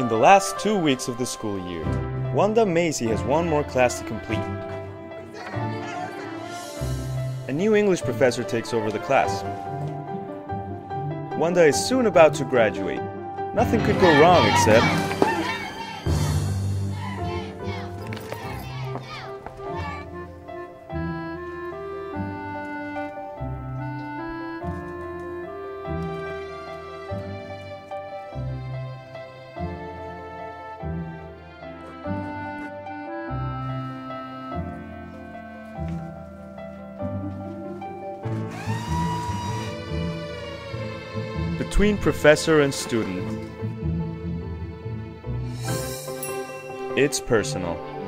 In the last 2 weeks of the school year, Wanda Macy has one more class to complete. A new English professor takes over the class. Wanda is soon about to graduate. Nothing could go wrong except... Between professor and student, it's personal.